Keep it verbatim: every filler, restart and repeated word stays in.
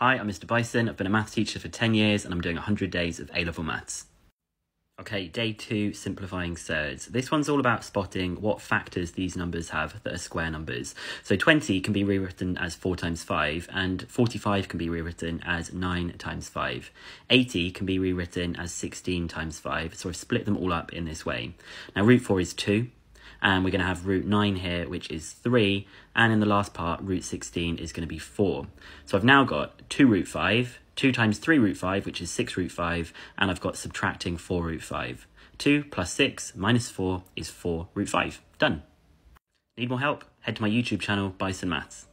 Hi, I'm Mr Bison, I've been a maths teacher for ten years and I'm doing one hundred days of A-level maths. Okay, day two, simplifying surds. This one's all about spotting what factors these numbers have that are square numbers. So twenty can be rewritten as four times five and forty-five can be rewritten as nine times five. eighty can be rewritten as sixteen times five, so I've split them all up in this way. Now root four is two. And we're going to have root nine here, which is three. And in the last part, root sixteen is going to be four. So I've now got two root five, two times three root five, which is six root five. And I've got subtracting four root five. two plus six minus four is four root five. Done. Need more help? Head to my YouTube channel, Bicen Maths.